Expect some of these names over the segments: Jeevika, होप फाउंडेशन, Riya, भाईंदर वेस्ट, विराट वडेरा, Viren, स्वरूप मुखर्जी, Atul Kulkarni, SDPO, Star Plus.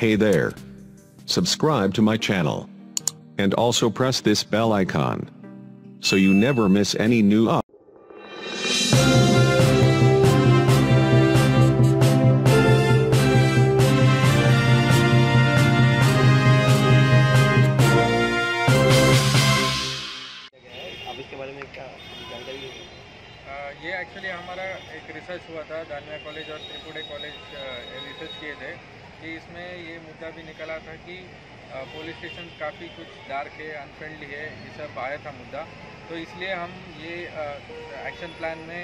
Hey there. Subscribe to my channel. And also press this bell icon, so you never miss any new updates. ये actually हमारा एक research हुआ था दानिया college और त्रिपुड़े college research किए थे कि इसमें ये मुद्दा भी निकला था कि पुलिस स्टेशन काफ़ी कुछ डार्क है, अनफ्रेंडली है, ये सब आया था मुद्दा। तो इसलिए हम ये एक्शन प्लान में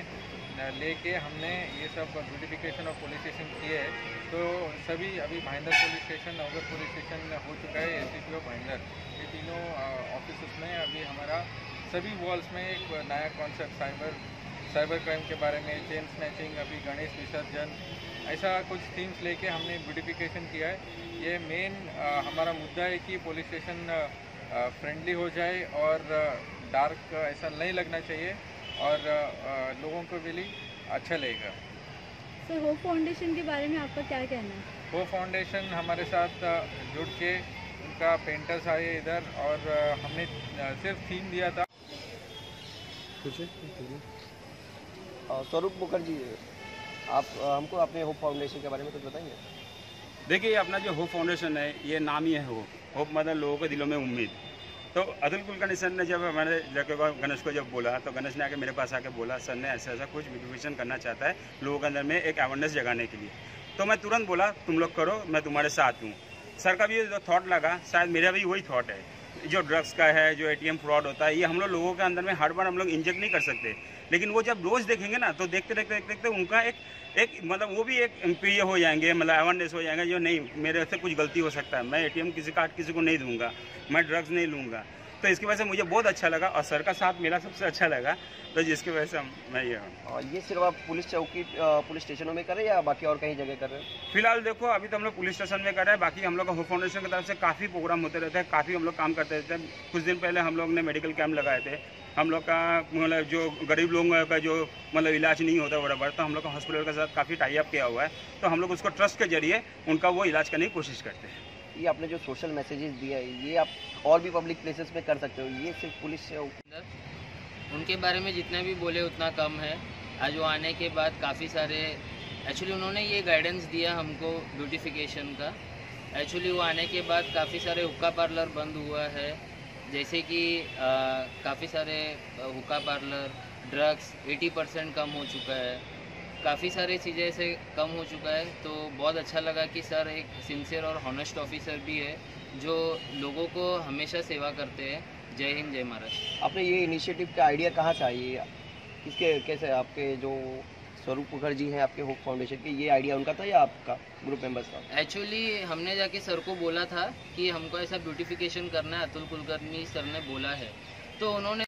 लेके हमने ये सब ब्यूटिफिकेशन ऑफ पुलिस स्टेशन किए है। तो सभी अभी Bhayandar police station, Navgarh police station हो चुका है, SDPO भाईंदर, ये तीनों ऑफिस में अभी हमारा सभी वॉल्स में एक नया कॉन्सेप्ट साइबर क्राइम के बारे में, चेन स्नैचिंग, अभी गणेश विसर्जन, ऐसा कुछ थीम्स लेके हमने ब्यूटिफिकेशन किया है। ये मेन हमारा मुद्दा है कि पुलिस स्टेशन फ्रेंडली हो जाए और डार्क ऐसा नहीं लगना चाहिए और लोगों को भी अच्छा लगेगा। सर, होप फाउंडेशन के बारे में आपका क्या कहना है? होप फाउंडेशन हमारे साथ जुड़ के उनका पेंटर्स आए इधर और हमने सिर्फ थीम दिया था। स्वरूप मुखर्जी, आप हमको अपने होप फाउंडेशन के बारे में कुछ बताइए। देखिए, अपना जो होप फाउंडेशन है, ये नाम ही है होप मतलब लोगों के दिलों में उम्मीद। तो अतुल कुलकर्णी सर ने जब हमारे गणेश को जब बोला तो गणेश ने आके मेरे पास आके बोला, सर ने ऐसा ऐसा कुछ विभिजन करना चाहता है लोगों के अंदर में एक अवेयरनेस जगाने के लिए। तो मैं तुरंत बोला तुम लोग करो, मैं तुम्हारे साथ हूँ। सर का भी जो थॉट लगा, शायद मेरा भी वही थॉट है। जो ड्रग्स का है, जो ATM फ्रॉड होता है, ये हम लोग लोगों के अंदर में हर बार हम लोग इंजेक्ट नहीं कर सकते, लेकिन वो जब रोज़ देखेंगे ना तो देखते देखते उनका एक मतलब वो भी एक एम्प्रिय हो जाएंगे, मतलब अवेयरनेस हो जाएंगे, जो नहीं मेरे से कुछ गलती हो सकता है, मैं ATM किसी कार्ड किसी को नहीं दूंगा, मैं ड्रग्स नहीं लूँगा। तो इसकी वजह से मुझे बहुत अच्छा लगा और सर का साथ मेरा सबसे अच्छा लगा, तो जिसकी वजह से मैं ये हूँ। ये सिर्फ आप पुलिस स्टेशनों में करें या बाकी और कहीं जगह कर रहे हैं? फिलहाल देखो, अभी तो हम लोग पुलिस स्टेशन में कर रहे हैं, बाकी हम लोग का होप फाउंडेशन की तरफ से काफ़ी प्रोग्राम होते रहते हैं, काफ़ी हम लोग काम करते रहते हैं। कुछ दिन पहले हम लोग ने मेडिकल कैम्प लगाए थे, हम लोग का मतलब जो गरीब लोगों का जो मतलब इलाज नहीं होता बराबर, तो हम लोग का हॉस्पिटल के साथ काफ़ी टाई अप किया हुआ है, तो हम लोग उसको ट्रस्ट के जरिए उनका वो इलाज करने की कोशिश करते हैं। ये आपने जो सोशल मैसेजेस दिया है, ये आप और भी पब्लिक प्लेसेस में कर सकते हो, ये सिर्फ पुलिस से उनके बारे में जितना भी बोले उतना कम है। आज वो आने के बाद काफ़ी सारे एक्चुअली उन्होंने ये गाइडेंस दिया हमको ब्यूटिफिकेशन का। एक्चुअली वो आने के बाद काफ़ी सारे हुक्का पार्लर बंद हुआ है, जैसे कि काफ़ी सारे हुक्का पार्लर, ड्रग्स 80% कम हो चुका है, काफ़ी सारी चीज़ें से कम हो चुका है। तो बहुत अच्छा लगा कि सर एक सिंसियर और हॉनेस्ट ऑफिसर भी है जो लोगों को हमेशा सेवा करते हैं। जय हिंद, जय महाराष्ट्र। आपने ये इनिशिएटिव का आइडिया कहाँ से आई, किसके कैसे आपके जो स्वरूप मुखर्जी हैं आपके होप फाउंडेशन के, ये आइडिया उनका था या आपका ग्रुप मेंबर्स का? एक्चुअली हमने जाके सर को बोला था कि हमको ऐसा ब्यूटिफिकेशन करना है, अतुल कुलकर्णी सर ने बोला है, तो उन्होंने